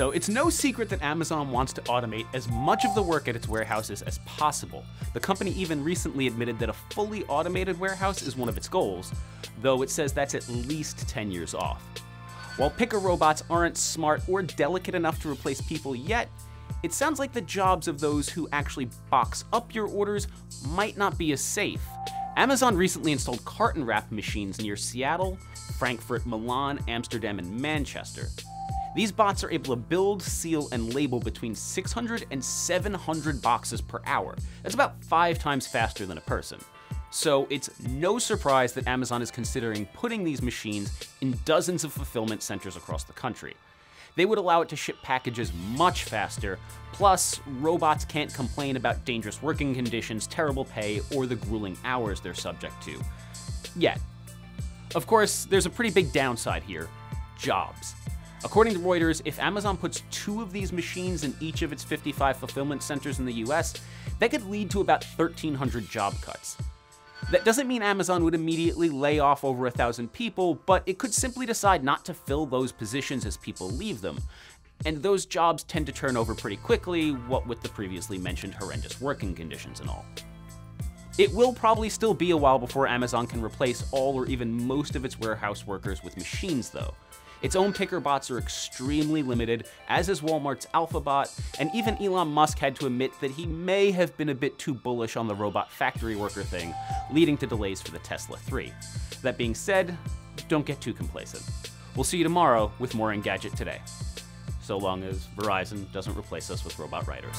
So it's no secret that Amazon wants to automate as much of the work at its warehouses as possible. The company even recently admitted that a fully automated warehouse is one of its goals, though it says that's at least 10 years off. While picker robots aren't smart or delicate enough to replace people yet, it sounds like the jobs of those who actually box up your orders might not be as safe. Amazon recently installed carton wrap machines near Seattle, Frankfurt, Milan, Amsterdam, and Manchester. These bots are able to build, seal, and label between 600 and 700 boxes per hour. That's about 5 times faster than a person. So it's no surprise that Amazon is considering putting these machines in dozens of fulfillment centers across the country. They would allow it to ship packages much faster, plus robots can't complain about dangerous working conditions, terrible pay, or the grueling hours they're subject to. Yet. Of course, there's a pretty big downside here: jobs. According to Reuters, if Amazon puts 2 of these machines in each of its 55 fulfillment centers in the US, that could lead to about 1,300 job cuts. That doesn't mean Amazon would immediately lay off over 1,000 people, but it could simply decide not to fill those positions as people leave them. And those jobs tend to turn over pretty quickly, what with the previously mentioned horrendous working conditions and all. It will probably still be a while before Amazon can replace all or even most of its warehouse workers with machines, though. Its own picker bots are extremely limited, as is Walmart's AlphaBot, and even Elon Musk had to admit that he may have been a bit too bullish on the robot factory worker thing, leading to delays for the Tesla 3. That being said, don't get too complacent. We'll see you tomorrow with more Engadget Today. So long as Verizon doesn't replace us with robot writers.